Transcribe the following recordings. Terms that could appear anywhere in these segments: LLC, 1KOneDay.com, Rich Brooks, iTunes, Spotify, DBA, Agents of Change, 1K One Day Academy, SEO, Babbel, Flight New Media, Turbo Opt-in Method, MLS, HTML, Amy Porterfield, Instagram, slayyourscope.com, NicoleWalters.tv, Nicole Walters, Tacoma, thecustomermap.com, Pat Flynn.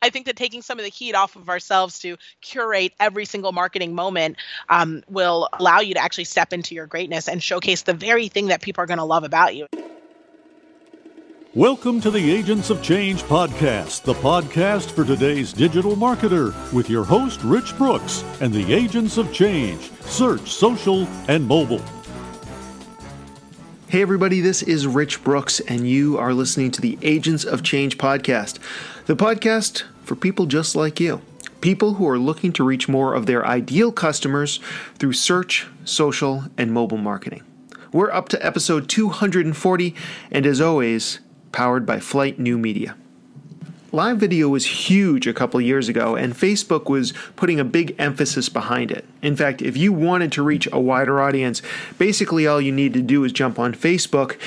I think that taking some of the heat off of ourselves to curate every single marketing moment will allow you to actually step into your greatness and showcase the very thing that people are going to love about you. Welcome to the Agents of Change podcast, the podcast for today's digital marketer, with your host, Rich Brooks, and the Agents of Change, search, social, and mobile. Hey everybody, this is Rich Brooks, and you are listening to the Agents of Change podcast, the podcast for people just like you, people who are looking to reach more of their ideal customers through search, social, and mobile marketing. We're up to episode 240, and as always, powered by Flight New Media. Live video was huge a couple years ago, and Facebook was putting a big emphasis behind it. In fact, if you wanted to reach a wider audience, basically all you need to do is jump on Facebook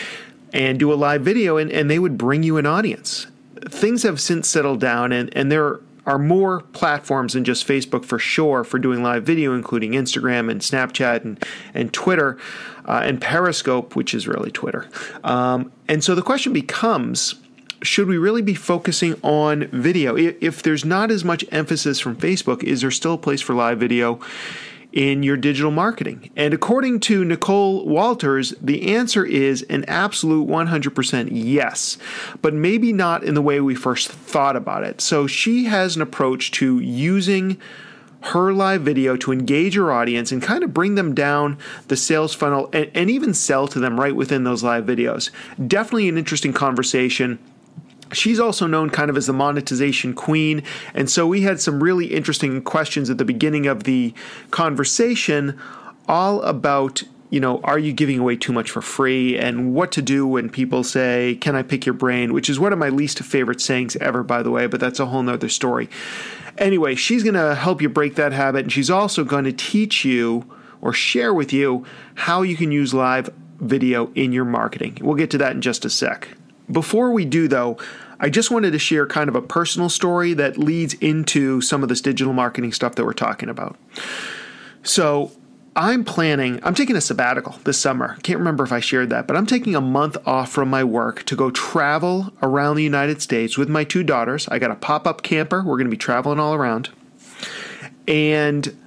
and do a live video, and they would bring you an audience. Things have since settled down, and there are more platforms than just Facebook for sure for doing live video, including Instagram and Snapchat and Twitter and Periscope, which is really Twitter. And so the question becomes, should we really be focusing on video? If there's not as much emphasis from Facebook, is there still a place for live video in your digital marketing? And according to Nicole Walters, the answer is an absolute 100% yes, but maybe not in the way we first thought about it. So she has an approach to using her live video to engage your audience and kind of bring them down the sales funnel and even sell to them right within those live videos. Definitely an interesting conversation. She's also known kind of as the monetization queen, and so we had some really interesting questions at the beginning of the conversation all about, you know, are you giving away too much for free, and what to do when people say, can I pick your brain, which is one of my least favorite sayings ever, by the way, but that's a whole nother story. Anyway, she's going to help you break that habit, and she's also going to teach you or share with you how you can use live video in your marketing. We'll get to that in just a sec. Before we do, though, I just wanted to share kind of a personal story that leads into some of this digital marketing stuff that we're talking about. So I'm taking a sabbatical this summer. Can't remember if I shared that, but I'm taking a month off from my work to go travel around the United States with my two daughters. I got a pop-up camper. We're going to be traveling all around. And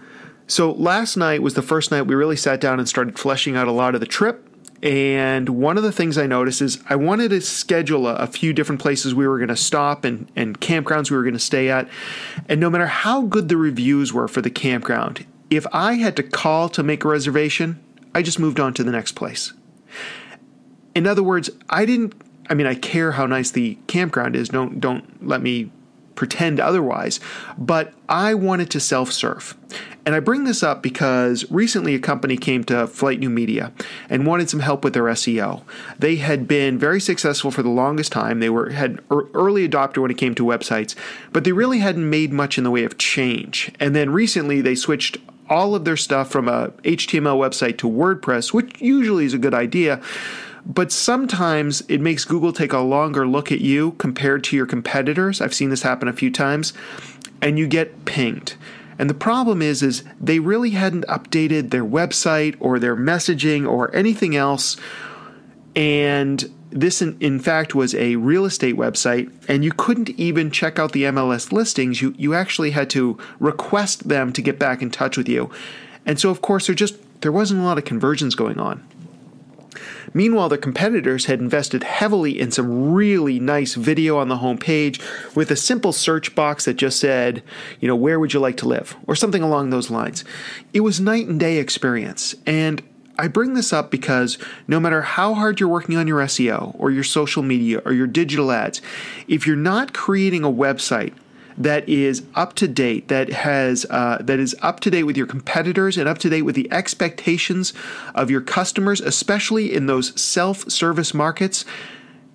so last night was the first night we really sat down and started fleshing out a lot of the trip. And one of the things I noticed is I wanted to schedule a few different places we were going to stop and campgrounds we were going to stay at. And no matter how good the reviews were for the campground, if I had to call to make a reservation, I just moved on to the next place. In other words, I care how nice the campground is. Don't let me pretend otherwise, but I wanted to self-serve. And I bring this up because recently a company came to Flight New Media and wanted some help with their SEO. They had been very successful for the longest time. They had early adopter when it came to websites, but they really hadn't made much in the way of change. And then recently they switched all of their stuff from a HTML website to WordPress, which usually is a good idea. But sometimes it makes Google take a longer look at you compared to your competitors. I've seen this happen a few times, and you get pinged. And the problem is they really hadn't updated their website or their messaging or anything else. And this, in fact, was a real estate website, and you couldn't even check out the MLS listings. You actually had to request them to get back in touch with you. And so, of course, there wasn't a lot of conversions going on. Meanwhile, their competitors had invested heavily in some really nice video on the homepage with a simple search box that just said, you know, where would you like to live? Or something along those lines. It was night and day experience. And I bring this up because no matter how hard you're working on your SEO or your social media or your digital ads, if you're not creating a website that is up to date, that is up to date with your competitors and up to date with the expectations of your customers, especially in those self-service markets,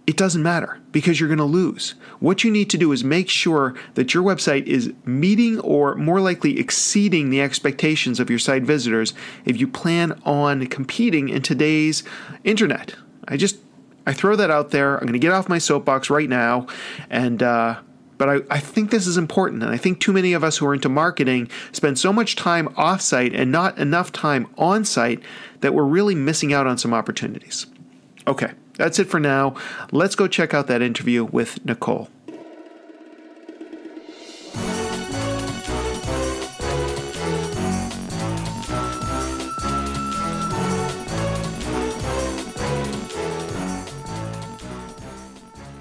it doesn't matter because you're going to lose. What you need to do is make sure that your website is meeting or more likely exceeding the expectations of your site visitors if you plan on competing in today's internet. I throw that out there. I'm going to get off my soapbox right now, and But I think this is important, and I think too many of us who are into marketing spend so much time off-site and not enough time on-site that we're really missing out on some opportunities. Okay, that's it for now. Let's go check out that interview with Nicole.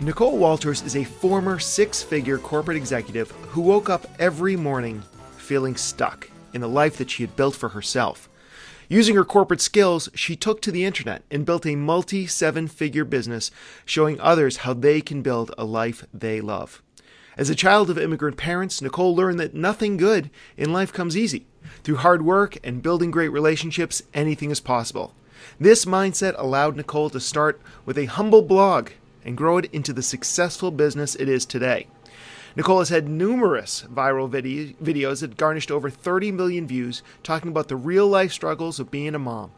Nicole Walters is a former six-figure corporate executive who woke up every morning feeling stuck in the life that she had built for herself. Using her corporate skills, she took to the internet and built a multi-seven-figure business showing others how they can build a life they love. As a child of immigrant parents, Nicole learned that nothing good in life comes easy. Through hard work and building great relationships, anything is possible. This mindset allowed Nicole to start with a humble blog and grow it into the successful business it is today. Nicole has had numerous viral videos that garnished over 30 million views talking about the real-life struggles of being a mom.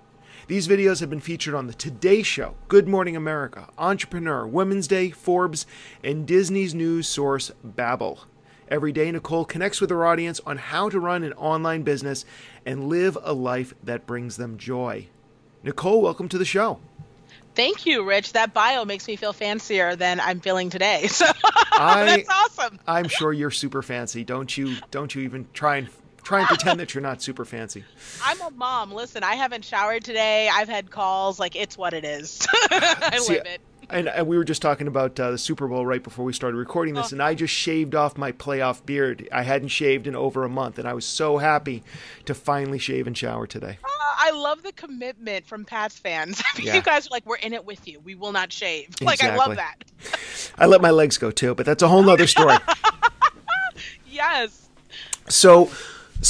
These videos have been featured on the Today Show, Good Morning America, Entrepreneur, Women's Day, Forbes, and Disney's news source, Babbel. Every day, Nicole connects with her audience on how to run an online business and live a life that brings them joy. Nicole, welcome to the show. Thank you, Rich. That bio makes me feel fancier than I'm feeling today. So that's awesome. I'm sure you're super fancy. Don't you even try and pretend that you're not super fancy. I'm a mom. Listen, I haven't showered today. I've had calls. Like, it's what it is. I live it. And we were just talking about the Super Bowl right before we started recording this, and I just shaved off my playoff beard. I hadn't shaved in over a month, and I was so happy to finally shave and shower today. I love the commitment from Pats fans. You guys are like, we're in it with you. We will not shave. Exactly. Like, I love that. I let my legs go, too, but that's a whole nother story. Yes. So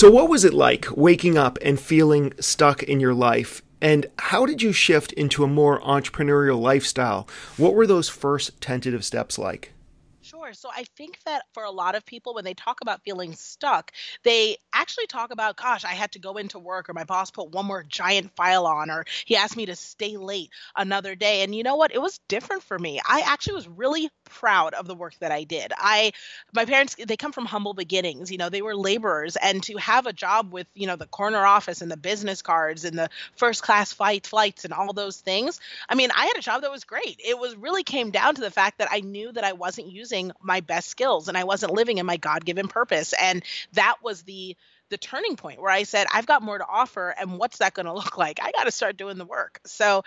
what was it like waking up and feeling stuck in your life? And how did you shift into a more entrepreneurial lifestyle? What were those first tentative steps like? Sure. So I think that for a lot of people, when they talk about feeling stuck, they actually talk about, gosh, I had to go into work, or my boss put one more giant file on, or he asked me to stay late another day. And you know what? It was different for me. I actually was really proud of the work that I did. My parents, they come from humble beginnings. You know, they were laborers, and to have a job with, you know, the corner office and the business cards and the first class flights and all those things. I mean, I had a job that was great. It was really came down to the fact that I knew that I wasn't using my best skills and I wasn't living in my God-given purpose. And that was the turning point where I said, I've got more to offer, and what's that going to look like? I got to start doing the work. So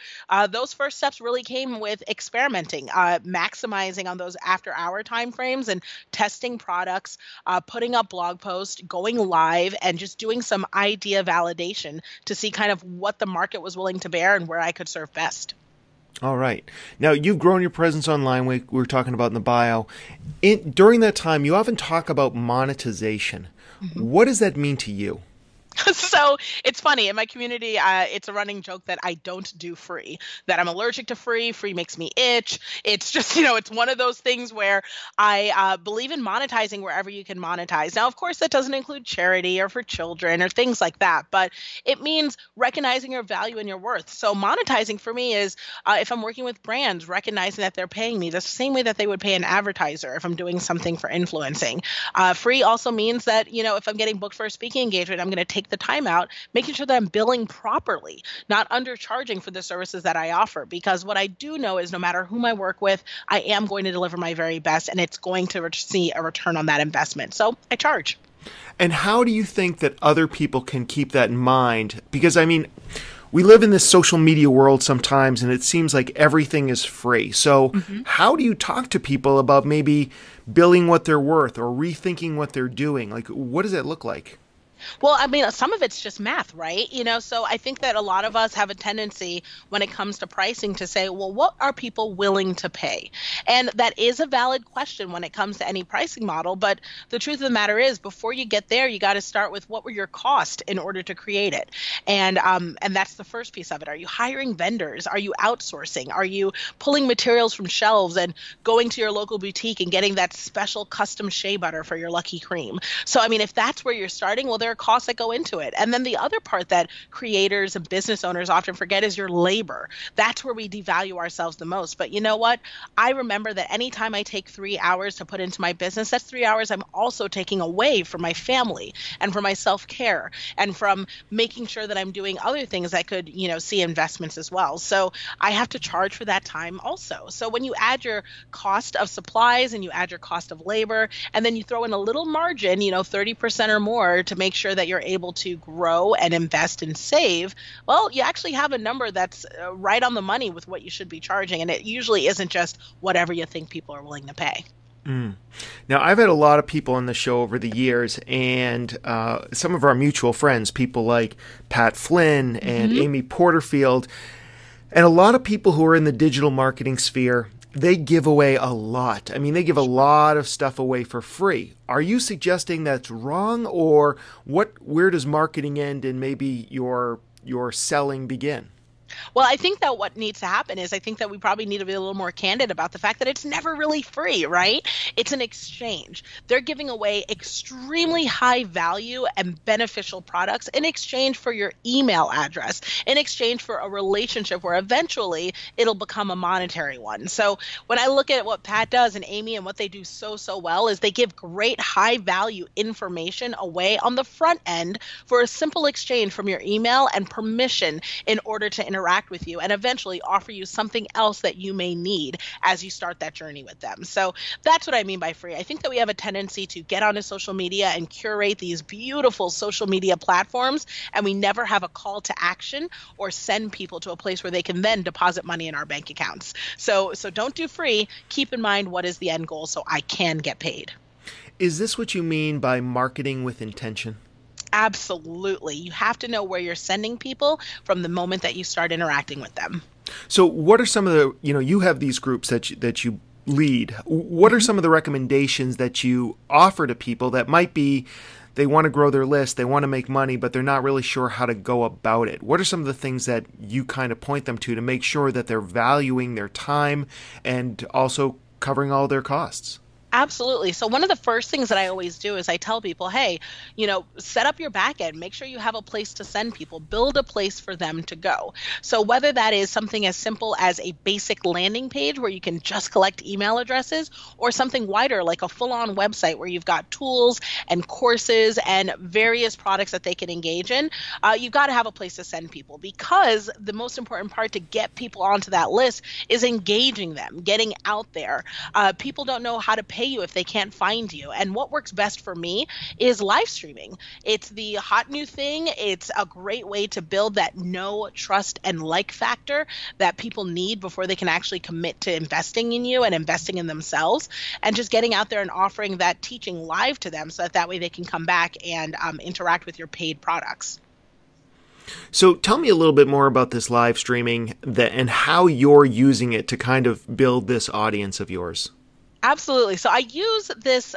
those first steps really came with experimenting, maximizing on those after-hour timeframes and testing products, putting up blog posts, going live, and just doing some idea validation to see kind of what the market was willing to bear and where I could serve best. All right. Now, you've grown your presence online, we were talking about in the bio. During that time, you often talk about monetization. Mm-hmm. What does that mean to you? So it's funny. In my community, it's a running joke that I don't do free, that I'm allergic to free. Free makes me itch. It's just, you know, it's one of those things where I believe in monetizing wherever you can monetize. Now, of course, that doesn't include charity or for children or things like that, but it means recognizing your value and your worth. So monetizing for me is if I'm working with brands, recognizing that they're paying me the same way that they would pay an advertiser if I'm doing something for influencing. Free also means that, you know, if I'm getting booked for a speaking engagement, I'm going to take the time out, making sure that I'm billing properly, not undercharging for the services that I offer. Because what I do know is no matter whom I work with, I am going to deliver my very best, and it's going to see a return on that investment. So I charge. And how do you think that other people can keep that in mind? Because, I mean, we live in this social media world sometimes, and it seems like everything is free. So how do you talk to people about maybe billing what they're worth or rethinking what they're doing? Like, what does that look like? Well, I mean, some of it's just math, right? You know, so I think that a lot of us have a tendency when it comes to pricing to say, well, what are people willing to pay? And that is a valid question when it comes to any pricing model. But the truth of the matter is, before you get there, you got to start with what were your costs in order to create it. And that's the first piece of it. Are you hiring vendors? Are you outsourcing? Are you pulling materials from shelves and going to your local boutique and getting that special custom shea butter for your lucky cream? So, I mean, if that's where you're starting, well, there costs that go into it. And then the other part that creators and business owners often forget is your labor. That's where we devalue ourselves the most. But you know what? I remember that anytime I take 3 hours to put into my business, that's 3 hours I'm also taking away from my family and from my self-care and from making sure that I'm doing other things that could, you know, see investments as well. So I have to charge for that time also. So when you add your cost of supplies and you add your cost of labor, and then you throw in a little margin, you know, 30% or more to make sure sure that you're able to grow and invest and save, well, you actually have a number that's right on the money with what you should be charging. And it usually isn't just whatever you think people are willing to pay. Mm. Now, I've had a lot of people on the show over the years, and some of our mutual friends, people like Pat Flynn and Amy Porterfield, and a lot of people who are in the digital marketing sphere, they give away a lot. I mean, they give a lot of stuff away for free. Are you suggesting that's wrong, or what? Where does marketing end and maybe your selling begin? Well, I think that what needs to happen is I think that we probably need to be a little more candid about the fact that it's never really free, right? It's an exchange. They're giving away extremely high value and beneficial products in exchange for your email address, in exchange for a relationship where eventually it'll become a monetary one. So when I look at what Pat does and Amy and what they do so well is they give great high value information away on the front end for a simple exchange from your email and permission in order to interact with you and eventually offer you something else that you may need as you start that journey with them. So that's what I mean by free. I think that we have a tendency to get onto social media and curate these beautiful social media platforms, and we never have a call to action or send people to a place where they can then deposit money in our bank accounts. So don't do free. Keep in mind what is the end goal so I can get paid. Is this what you mean by marketing with intention? Absolutely. You have to know where you're sending people from the moment that you start interacting with them. So what are some of the, you have these groups that you lead. What are some of the recommendations that you offer to people that might be, they want to grow their list, they want to make money, but they're not really sure how to go about it? What are some of the things that you kind of point them to make sure that they're valuing their time and also covering all their costs? Absolutely. So one of the first things that I always do is I tell people, hey, set up your back end, make sure you have a place to send people, build a place for them to go. So whether that is something as simple as a basic landing page where you can just collect email addresses, or something wider like a full-on website where you've got tools and courses and various products that they can engage in, you've got to have a place to send people, because the most important part to get people onto that list is engaging them, getting out there. People don't know how to pay you if they can't find you. And what works best for me is live streaming. It's the hot new thing. It's a great way to build that know, trust, and like factor that people need before they can actually commit to investing in you and investing in themselves, and just getting out there and offering that teaching live to them so that way they can come back and interact with your paid products. So tell me a little bit more about this live streaming and how you're using it to kind of build this audience of yours. Absolutely. So I use this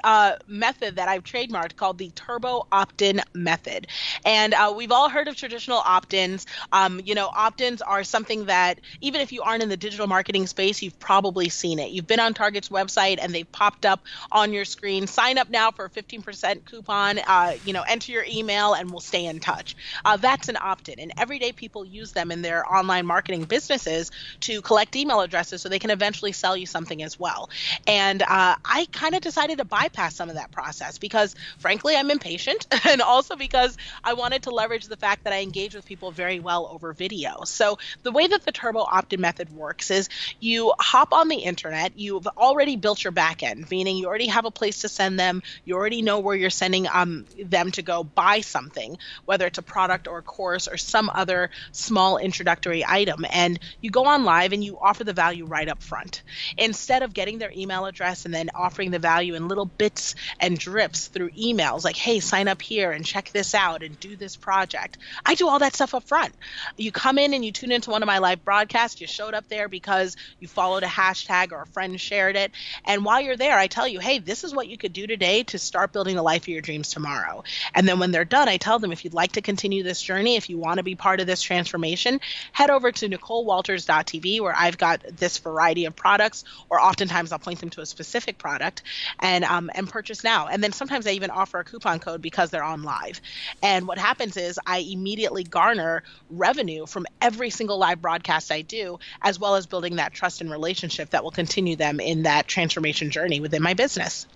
method that I've trademarked called the Turbo Opt-in Method. And we've all heard of traditional opt-ins. Opt-ins are something that even if you aren't in the digital marketing space, you've probably seen it. You've been on Target's website and they've popped up on your screen. Sign up now for a 15% coupon, enter your email and we'll stay in touch. That's an opt-in. And everyday people use them in their online marketing businesses to collect email addresses so they can eventually sell you something as well. And I kind of decided to bypass some of that process because, frankly, I'm impatient, and also because I wanted to leverage the fact that I engage with people very well over video. So the way that the Turbo Opt-in Method works is you hop on the internet, you've already built your back end, meaning you already have a place to send them, you already know where you're sending them to go buy something, whether it's a product or a course or some other small introductory item, and you go on live and you offer the value right up front. Instead of getting their email address and then offering the value in little bits and drips through emails like, hey, sign up here and check this out and do this project. I do all that stuff up front. You come in and you tune into one of my live broadcasts. You showed up there because you followed a hashtag or a friend shared it. And while you're there, I tell you, hey, this is what you could do today to start building the life of your dreams tomorrow. And then when they're done, I tell them, if you'd like to continue this journey, if you want to be part of this transformation, head over to NicoleWalters.tv, where I've got this variety of products, or oftentimes I'll point them to a specific product, and purchase now. And then sometimes I even offer a coupon code because they're on live. And what happens is I immediately garner revenue from every single live broadcast I do, as well as building that trust and relationship that will continue them in that transformation journey within my business.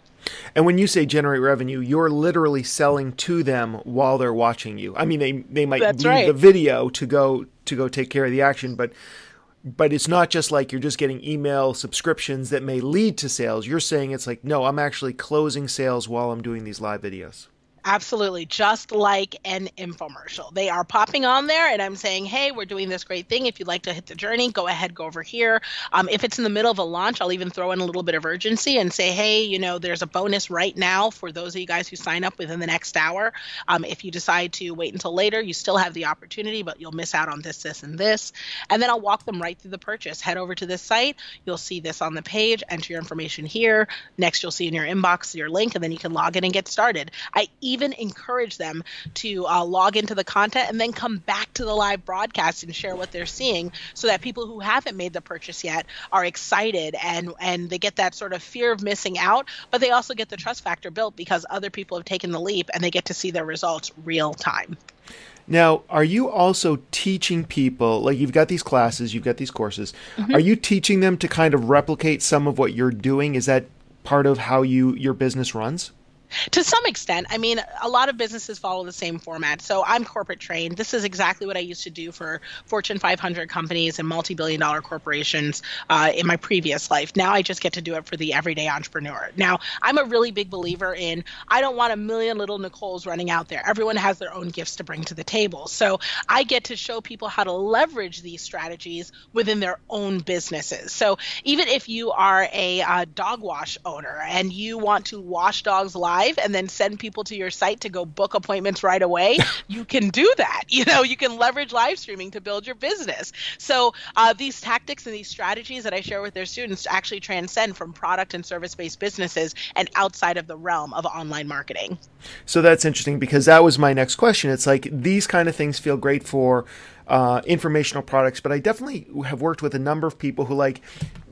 And when you say generate revenue, you're literally selling to them while they're watching you. I mean, they might leave the video to go take care of the action, but it's not just like you're just getting email subscriptions that may lead to sales. You're saying it's like, no, I'm actually closing sales while I'm doing these live videos. Absolutely. Just like an infomercial. They are popping on there and I'm saying, hey, we're doing this great thing. If you'd like to hit the journey, go ahead, go over here. If it's in the middle of a launch, I'll even throw in a little bit of urgency and say, hey, you know, there's a bonus right now for those of you guys who sign up within the next hour. If you decide to wait until later, you still have the opportunity, but you'll miss out on this, this, and this. And then I'll walk them right through the purchase. Head over to this site. You'll see this on the page. Enter your information here. Next, you'll see in your inbox your link, and then you can log in and get started. I even encourage them to log into the content and then come back to the live broadcast and share what they're seeing so that people who haven't made the purchase yet are excited and they get that sort of fear of missing out, but they also get the trust factor built because other people have taken the leap and they get to see their results real time. Now, are you also teaching people, like you've got these classes, you've got these courses, mm-hmm. are you teaching them to kind of replicate some of what you're doing? Is that part of how your business runs? To some extent. I mean, a lot of businesses follow the same format. So I'm corporate trained. This is exactly what I used to do for Fortune 500 companies and multi-billion dollar corporations in my previous life. Now I just get to do it for the everyday entrepreneur. Now, I'm a really big believer in I don't want a million little Nicoles running out there. Everyone has their own gifts to bring to the table. So I get to show people how to leverage these strategies within their own businesses. So even if you are a dog wash owner and you want to wash dogs live, and then send people to your site to go book appointments right away, you can do that. You know, you can leverage live streaming to build your business. So these tactics and these strategies that I share with their students actually transcend from product and service-based businesses and outside of the realm of online marketing. So that's interesting because that was my next question. It's like these kind of things feel great for informational products, but I definitely have worked with a number of people who, like,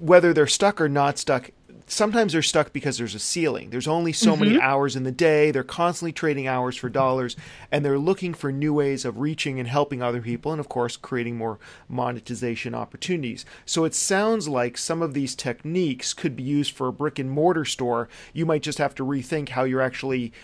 whether they're stuck or not stuck, sometimes they're stuck because there's a ceiling. There's only so mm-hmm. many hours in the day. They're constantly trading hours for dollars, and they're looking for new ways of reaching and helping other people and, of course, creating more monetization opportunities. So it sounds like some of these techniques could be used for a brick-and-mortar store. You might just have to rethink how you're actually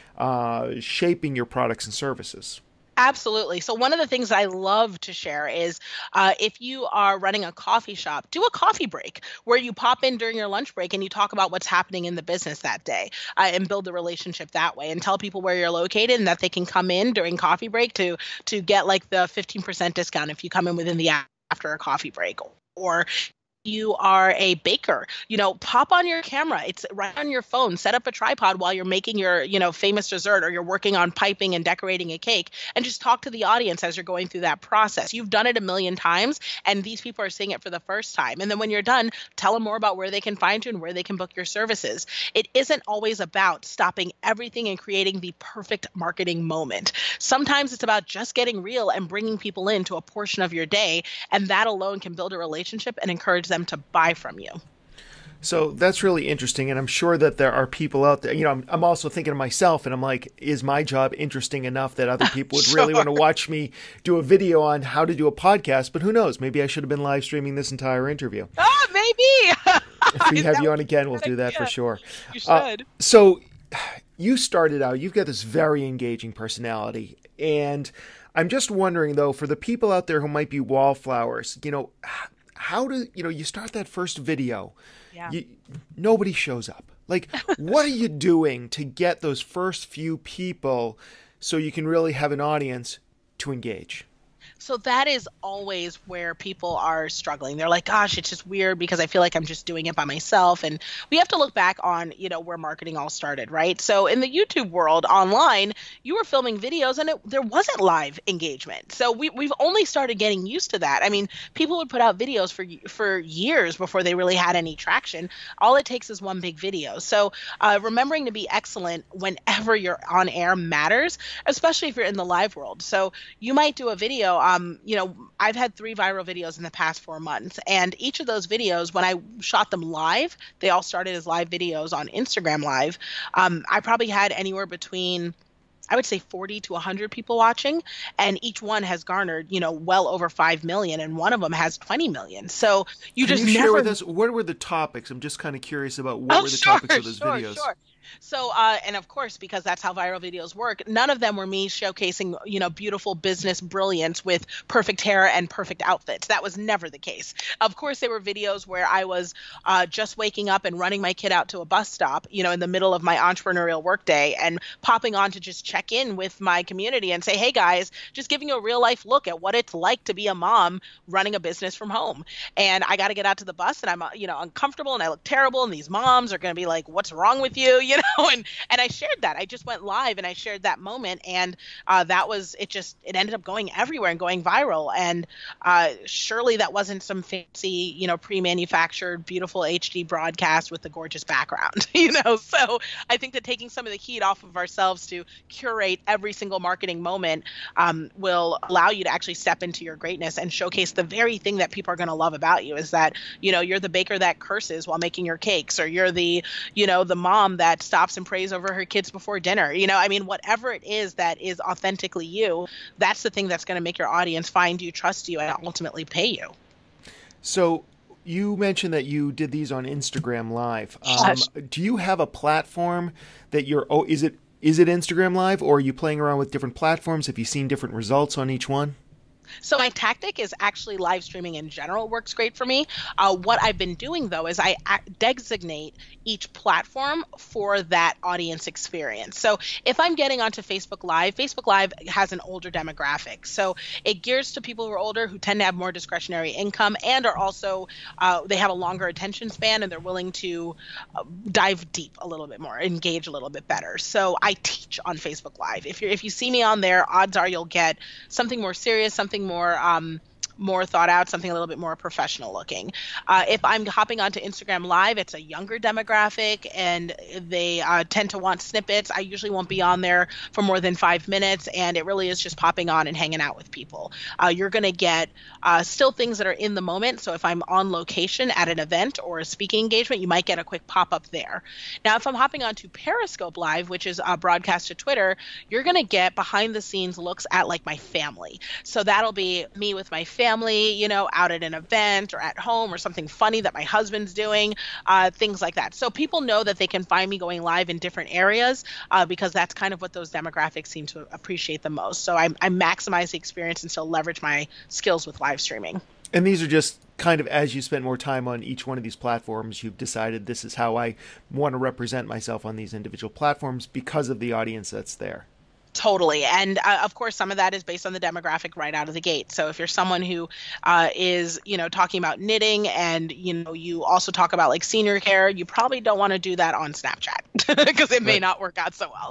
shaping your products and services. Absolutely. So one of the things I love to share is if you are running a coffee shop, do a coffee break where you pop in during your lunch break and you talk about what's happening in the business that day and build the relationship that way and tell people where you're located and that they can come in during coffee break to get like the 15% discount if you come in within the hour after a coffee break or you are a baker, you know, pop on your camera. It's right on your phone. Set up a tripod while you're making your, you know, famous dessert or you're working on piping and decorating a cake and just talk to the audience as you're going through that process. You've done it a million times and these people are seeing it for the first time. And then when you're done, tell them more about where they can find you and where they can book your services. It isn't always about stopping everything and creating the perfect marketing moment. Sometimes it's about just getting real and bringing people into a portion of your day. And that alone can build a relationship and encourage them to buy from you. So that's really interesting. And I'm sure that there are people out there, you know, I'm also thinking to myself and I'm like, is my job interesting enough that other people would sure. really want to watch me do a video on how to do a podcast? But who knows? Maybe I should have been live streaming this entire interview. Oh, maybe. If we have you on again, we'll do that for sure. You should. So you started out, you've got this very engaging personality. And I'm just wondering though, for the people out there who might be wallflowers, you know, how do you know you start that first video? Yeah. Nobody shows up. Like, what are you doing to get those first few people so you can really have an audience to engage? So that is always where people are struggling. They're like, gosh, it's just weird because I feel like I'm just doing it by myself. And we have to look back on, you know, where marketing all started, right? So in the YouTube world online, you were filming videos and there wasn't live engagement. So we've only started getting used to that. I mean, people would put out videos for years before they really had any traction. All it takes is one big video. So remembering to be excellent whenever you're on air matters, especially if you're in the live world. So you might do a video. You know, I've had 3 viral videos in the past 4 months, and each of those videos, when I shot them live, they all started as live videos on Instagram Live. I probably had anywhere between, I would say, 40 to 100 people watching, and each one has garnered, you know, well over 5 million, and one of them has 20 million. So you just never. Share with us, what were the topics? I'm just kind of curious about what were the topics of those videos. Sure. So, and of course, because that's how viral videos work, none of them were me showcasing, you know, beautiful business brilliance with perfect hair and perfect outfits. That was never the case. Of course, there were videos where I was just waking up and running my kid out to a bus stop, you know, in the middle of my entrepreneurial workday, and popping on to just check in with my community and say, hey guys, just giving you a real life look at what it's like to be a mom running a business from home. And I got to get out to the bus and I'm, you know, uncomfortable and I look terrible and these moms are going to be like, what's wrong with you? You know, and I shared that. I just went live and I shared that moment, and that was, it ended up going everywhere and going viral. And surely that wasn't some fancy, you know, pre-manufactured, beautiful HD broadcast with the gorgeous background, you know? So I think that taking some of the heat off of ourselves to curate every single marketing moment will allow you to actually step into your greatness and showcase the very thing that people are going to love about you, is that, you know, you're the baker that curses while making your cakes, or you're the, you know, the mom that stops and prays over her kids before dinner. You know, I mean, whatever it is that is authentically you, that's the thing that's going to make your audience find you, trust you, and ultimately pay you. So you mentioned that you did these on Instagram Live. Do you have a platform that you're, is it Instagram Live, or are you playing around with different platforms? Have you seen different results on each one? So my tactic is actually live streaming in general works great for me. What I've been doing, though, is I designate each platform for that audience experience. So if I'm getting onto Facebook Live has an older demographic. So it gears to people who are older, who tend to have more discretionary income, and are also, they have a longer attention span, and they're willing to dive deep a little bit more, engage a little bit better. So I teach on Facebook Live. If you see me on there, odds are you'll get something more serious, something more more thought out, something a little bit more professional looking. If I'm hopping onto Instagram Live, it's a younger demographic, and they tend to want snippets. I usually won't be on there for more than 5 minutes, and it really is just popping on and hanging out with people. You're going to get still things that are in the moment. So if I'm on location at an event or a speaking engagement, you might get a quick pop-up there. Now, if I'm hopping onto Periscope Live, which is broadcast to Twitter, you're going to get behind-the-scenes looks at, like, my family. So that'll be me with my family, you know, out at an event or at home, or something funny that my husband's doing, things like that. So people know that they can find me going live in different areas because that's kind of what those demographics seem to appreciate the most. So I maximize the experience and still leverage my skills with live streaming. And these are just kind of, as you spend more time on each one of these platforms, you've decided this is how I want to represent myself on these individual platforms because of the audience that's there. Totally. And of course, some of that is based on the demographic right out of the gate. So if you're someone who is, you know, talking about knitting, and, you know, you also talk about like senior care, you probably don't want to do that on Snapchat because it may not work out so well.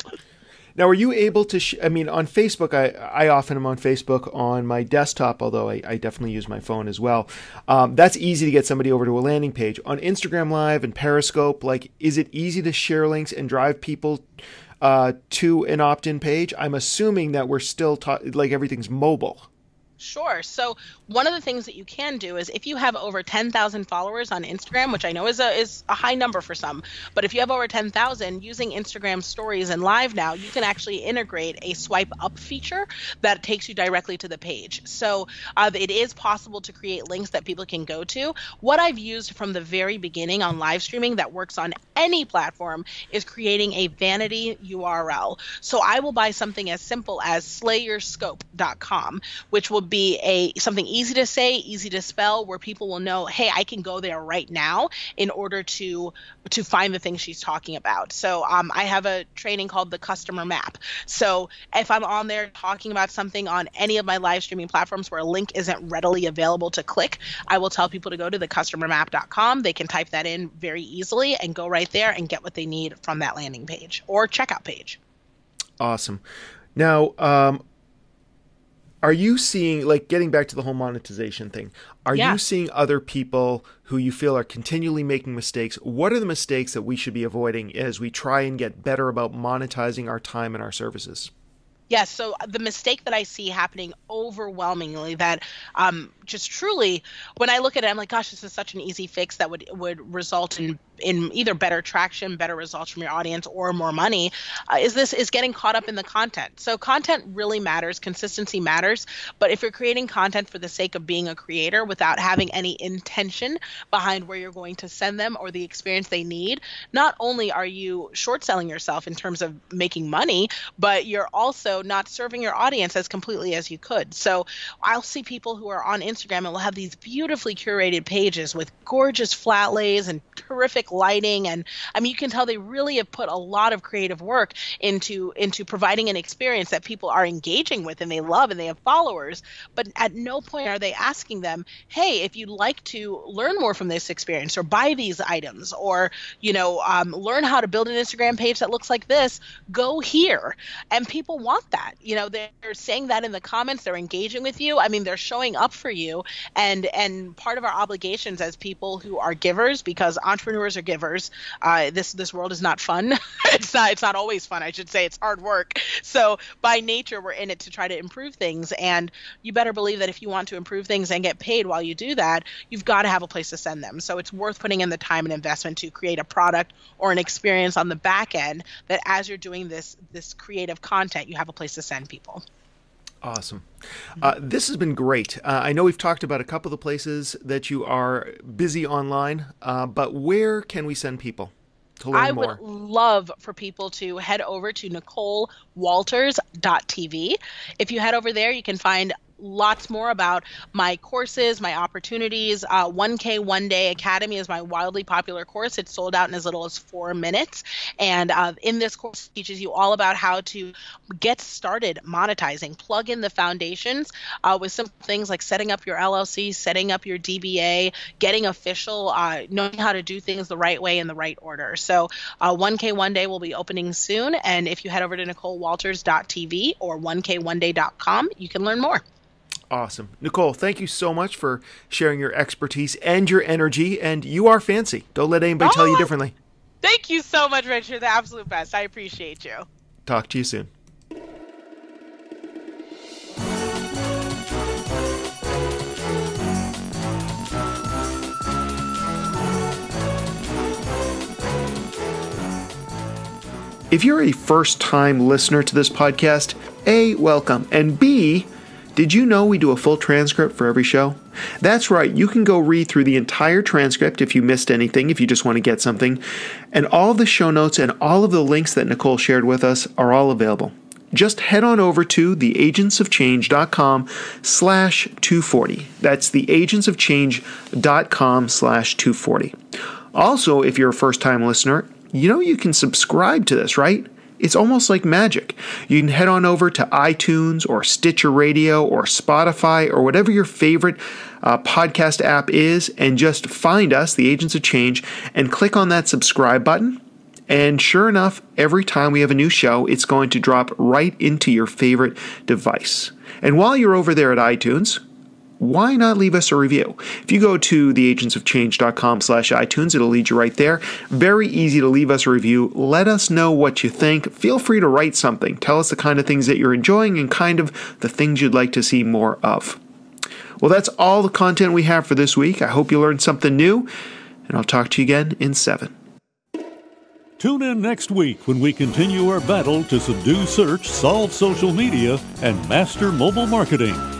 Now, are you able to, on Facebook, I often am on Facebook on my desktop, although I definitely use my phone as well. That's easy to get somebody over to a landing page. On Instagram Live and Periscope, like, is it easy to share links and drive people to an opt-in page? I'm assuming that we're still like everything's mobile. Sure. So one of the things that you can do is, if you have over 10,000 followers on Instagram, which I know is a high number for some, but if you have over 10,000, using Instagram stories and live now, you can actually integrate a swipe up feature that takes you directly to the page. So it is possible to create links that people can go to. What I've used from the very beginning on live streaming that works on any platform is creating a vanity URL. So I will buy something as simple as slayyourscope.com, which will be something easy to say, easy to spell, where people will know, hey, I can go there right now in order to find the thing she's talking about. So I have a training called The Customer Map. So if I'm on there talking about something on any of my live streaming platforms where a link isn't readily available to click, I will tell people to go to thecustomermap.com. They can type that in very easily and go right there and get what they need from that landing page or checkout page. Awesome. Now, are you seeing, like, getting back to the whole monetization thing, are you seeing other people who you feel are continually making mistakes? What are the mistakes that we should be avoiding as we try and get better about monetizing our time and our services? Yes. So the mistake that I see happening overwhelmingly, that just truly, when I look at it, I'm like, gosh, this is such an easy fix that would result in in either better traction, better results from your audience, or more money, is getting caught up in the content. So content really matters. Consistency matters. But if you're creating content for the sake of being a creator without having any intention behind where you're going to send them or the experience they need, not only are you short selling yourself in terms of making money, but you're also not serving your audience as completely as you could. So I'll see people who are on Instagram and will have these beautifully curated pages with gorgeous flat lays and terrific lighting. And I mean, you can tell they really have put a lot of creative work into providing an experience that people are engaging with and they love and they have followers. But at no point are they asking them, hey, if you'd like to learn more from this experience or buy these items or, you know, learn how to build an Instagram page that looks like this, go here. And people want that. You know, they're saying that in the comments, they're engaging with you. I mean, they're showing up for you. And part of our obligations as people who are givers, because entrepreneurs are givers, this world is not fun. It's not always fun, I should say. It's hard work. So by nature, we're in it to try to improve things. And you better believe that if you want to improve things and get paid while you do that, you've got to have a place to send them. So it's worth putting in the time and investment to create a product or an experience on the back end that as you're doing this creative content, you have a place to send people. Awesome. This has been great. I know we've talked about a couple of the places that you are busy online, but where can we send people to learn more? I would love for people to head over to NicoleWalters.tv. If you head over there, you can find lots more about my courses, my opportunities. 1K One Day Academy is my wildly popular course. It's sold out in as little as 4 minutes. And in this course, it teaches you all about how to get started monetizing, plug in the foundations with some things like setting up your LLC, setting up your DBA, getting official, knowing how to do things the right way in the right order. So 1K One Day will be opening soon. And if you head over to NicoleWalters.tv or 1KOneDay.com, you can learn more. Awesome. Nicole, thank you so much for sharing your expertise and your energy. And you are fancy. Don't let anybody tell you differently. Thank you so much, Rich. You're the absolute best. I appreciate you. Talk to you soon. If you're a first-time listener to this podcast, A, welcome, and B, did you know we do a full transcript for every show? That's right, you can go read through the entire transcript if you missed anything, if you just want to get something. And all the show notes and all of the links that Nicole shared with us are all available. Just head on over to theagentsofchange.com/240. That's theagentsofchange.com/240. Also, if you're a first-time listener, you know you can subscribe to this, right? It's almost like magic. You can head on over to iTunes or Stitcher Radio or Spotify or whatever your favorite podcast app is and just find us, the Agents of Change, and click on that subscribe button. And sure enough, every time we have a new show, it's going to drop right into your favorite device. And while you're over there at iTunes, why not leave us a review? If you go to theagentsofchange.com/iTunes, it'll lead you right there. Very easy to leave us a review. Let us know what you think. Feel free to write something. Tell us the kind of things that you're enjoying and kind of the things you'd like to see more of. Well, that's all the content we have for this week. I hope you learned something new, and I'll talk to you again in 7. Tune in next week when we continue our battle to subdue search, solve social media, and master mobile marketing.